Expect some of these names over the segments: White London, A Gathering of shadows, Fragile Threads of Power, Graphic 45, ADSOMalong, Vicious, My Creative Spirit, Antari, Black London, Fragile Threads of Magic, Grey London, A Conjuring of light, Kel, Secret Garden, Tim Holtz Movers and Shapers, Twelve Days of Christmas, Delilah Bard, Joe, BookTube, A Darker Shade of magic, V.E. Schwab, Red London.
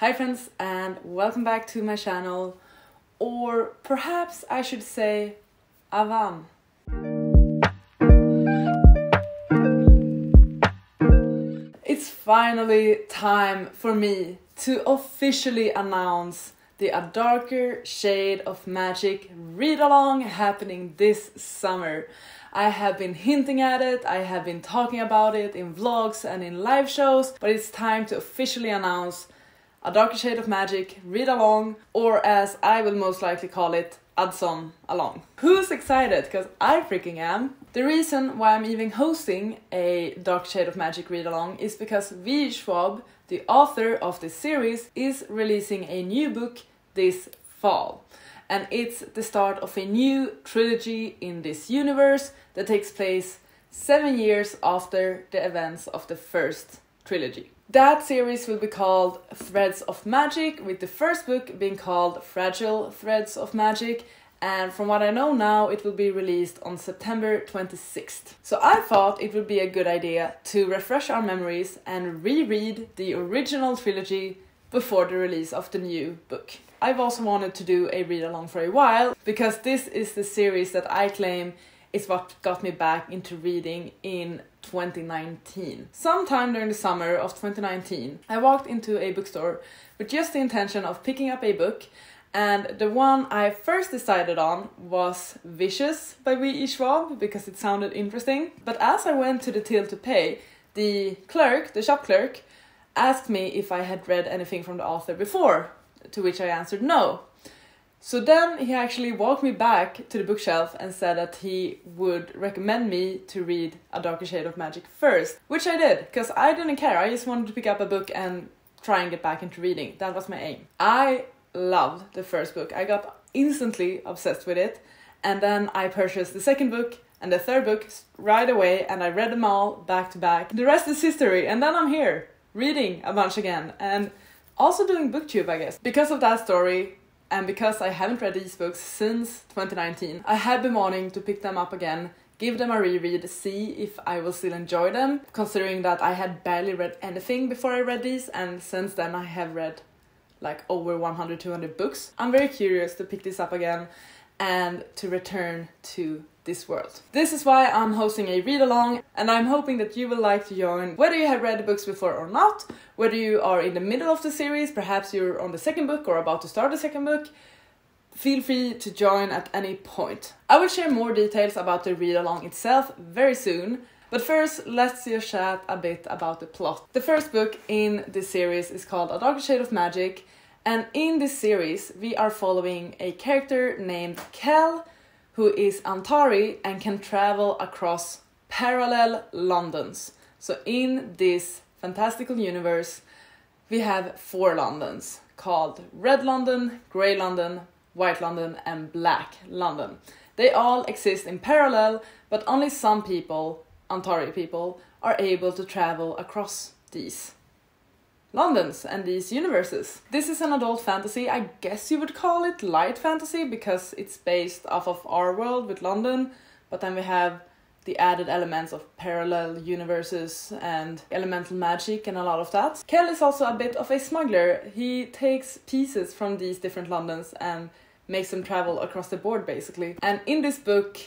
Hi friends, and welcome back to my channel, or perhaps I should say avam. It's finally time for me to officially announce the A Darker Shade of Magic read-along happening this summer. I have been hinting at it, I have been talking about it in vlogs and in live shows, but it's time to officially announce A Darker Shade of Magic read-along, or as I will most likely call it, ADSOMalong. Who's excited? Because I freaking am! The reason why I'm even hosting a Darker Shade of Magic read-along is because V.E. Schwab, the author of this series, is releasing a new book this fall. And it's the start of a new trilogy in this universe that takes place 7 years after the events of the first trilogy. That series will be called Threads of Magic, with the first book being called Fragile Threads of Magic, and from what I know now, it will be released on September 26th. So I thought it would be a good idea to refresh our memories and reread the original trilogy before the release of the new book. I've also wanted to do a read-along for a while, because this is the series that I claim is what got me back into reading in 2019. Sometime during the summer of 2019, I walked into a bookstore with just the intention of picking up a book, and the one I first decided on was Vicious by V.E. Schwab, because it sounded interesting. But as I went to the till to pay, the shop clerk, asked me if I had read anything from the author before, to which I answered no. So then he actually walked me back to the bookshelf and said that he would recommend me to read A Darker Shade of Magic first, which I did, because I didn't care. I just wanted to pick up a book and try and get back into reading. That was my aim. I loved the first book. I got instantly obsessed with it, and then I purchased the second book and the third book right away, and I read them all back to back. The rest is history, and then I'm here reading a bunch again, and also doing BookTube, I guess. Because of that story, and because I haven't read these books since 2019, I have been wanting to pick them up again, give them a reread, see if I will still enjoy them, considering that I had barely read anything before I read these, and since then I have read like over 100–200 books. I'm very curious to pick this up again and to return to this world. This is why I'm hosting a read-along, and I'm hoping that you will like to join, whether you have read the books before or not, whether you are in the middle of the series, perhaps you're on the second book or about to start the second book. Feel free to join at any point. I will share more details about the read-along itself very soon, but first let's just chat a bit about the plot. The first book in this series is called A Darker Shade of Magic, and in this series we are following a character named Kel, who is Antari and can travel across parallel Londons. So in this fantastical universe, we have 4 Londons, called Red London, Grey London, White London, and Black London. They all exist in parallel, but only some people, Antari people, are able to travel across these Londons and these universes. This is an adult fantasy. I guess you would call it light fantasy, because it's based off of our world with London, but then we have the added elements of parallel universes and elemental magic and a lot of that. Kel is also a bit of a smuggler. He takes pieces from these different Londons and makes them travel across the board, basically. And in this book,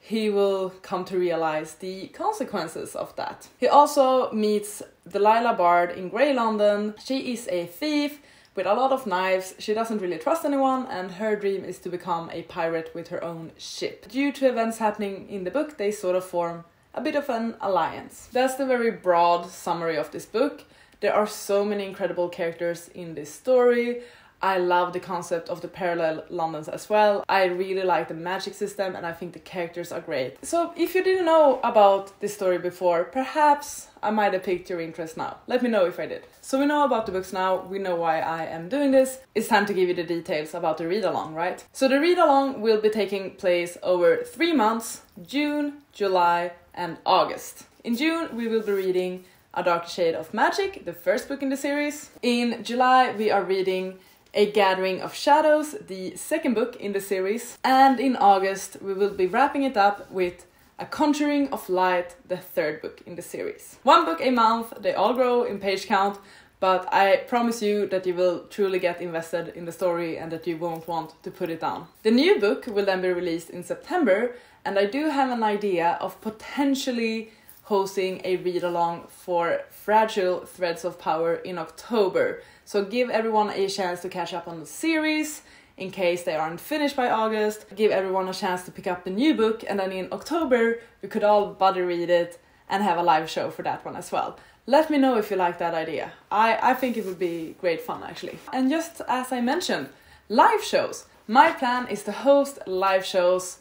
he will come to realize the consequences of that. He also meets Delilah Bard in Grey London. She is a thief with a lot of knives. She doesn't really trust anyone, and her dream is to become a pirate with her own ship. Due to events happening in the book, they sort of form a bit of an alliance. That's the very broad summary of this book. There are so many incredible characters in this story. I love the concept of the parallel Londons as well. I really like the magic system, and I think the characters are great. So if you didn't know about this story before, perhaps I might have piqued your interest now. Let me know if I did. So we know about the books now, we know why I am doing this. It's time to give you the details about the read-along, right? So the read-along will be taking place over 3 months, June, July, and August. In June, we will be reading A Darker Shade of Magic, the first book in the series. In July, we are reading A Gathering of Shadows, the second book in the series. And in August, we will be wrapping it up with A Conjuring of Light, the third book in the series. One book a month, they all grow in page count, But I promise you that you will truly get invested in the story and that you won't want to put it down. The new book will then be released in September, and I do have an idea of potentially hosting a read-along for Fragile Threads of Power in October. So give everyone a chance to catch up on the series in case they aren't finished by August. Give everyone a chance to pick up the new book, and then in October we could all buddy read it and have a live show for that one as well. Let me know if you like that idea. I think it would be great fun actually. And just as I mentioned, live shows. My plan is to host live shows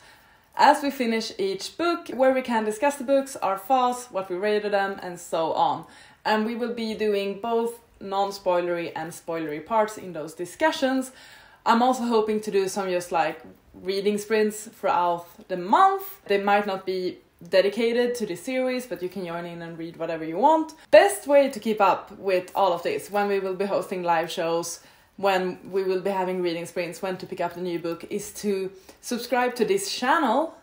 as we finish each book, where we can discuss the books, our thoughts, what we rated them, and so on. And we will be doing both non-spoilery and spoilery parts in those discussions. I'm also hoping to do some just like reading sprints throughout the month. They might not be dedicated to the series, but you can join in and read whatever you want. Best way to keep up with all of this, when we will be hosting live shows, when we will be having reading sprints, when to pick up the new book, is to subscribe to this channel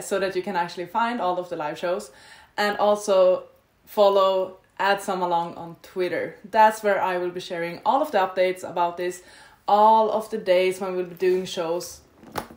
so that you can actually find all of the live shows, and also follow ADSOMalong on Twitter. That's where I will be sharing all of the updates about this, all of the days when we'll be doing shows,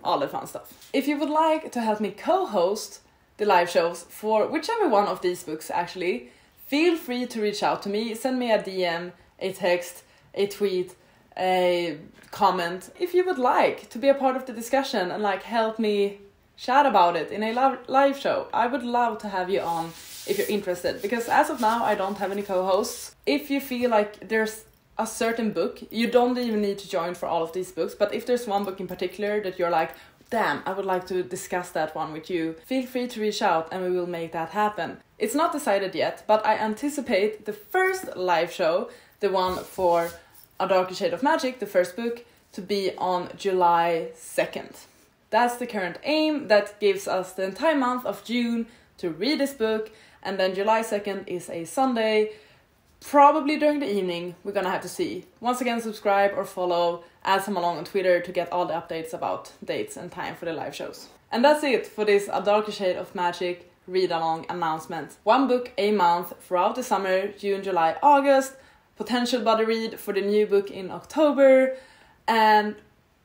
all the fun stuff. If you would like to help me co-host the live shows for whichever one of these books actually, feel free to reach out to me, send me a DM, a text, a tweet, a comment. If you would like to be a part of the discussion and like help me chat about it in a live show, I would love to have you on if you're interested, because as of now I don't have any co-hosts. If you feel like there's a certain book, you don't even need to join for all of these books, but if there's one book in particular that you're like, damn, I would like to discuss that one with you, feel free to reach out and we will make that happen. It's not decided yet, but I anticipate the first live show, the one for A Darker Shade of Magic, the first book, to be on July 2nd. That's the current aim. That gives us the entire month of June to read this book, and then July 2nd is a Sunday, probably during the evening. We're gonna have to see. Once again, subscribe or follow ADSOMalong on Twitter to get all the updates about dates and time for the live shows. And that's it for this A Darker Shade of Magic read-along announcement. One book a month throughout the summer, June, July, August, potential buddy read for the new book in October, and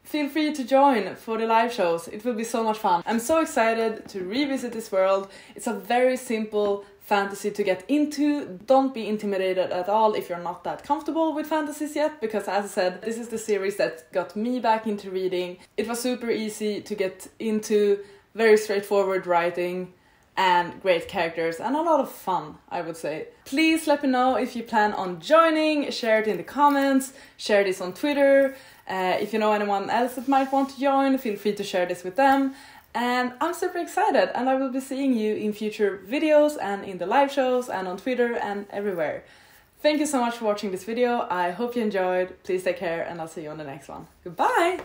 feel free to join for the live shows. It will be so much fun. I'm so excited to revisit this world. It's a very simple fantasy to get into. Don't be intimidated at all if you're not that comfortable with fantasies yet, because as I said, this is the series that got me back into reading. It was super easy to get into, very straightforward writing, and great characters, and a lot of fun, I would say. Please let me know if you plan on joining, share it in the comments, share this on Twitter. If you know anyone else that might want to join, feel free to share this with them. And I'm super excited, and I will be seeing you in future videos and in the live shows and on Twitter and everywhere. Thank you so much for watching this video. I hope you enjoyed. Please take care, and I'll see you on the next one. Goodbye!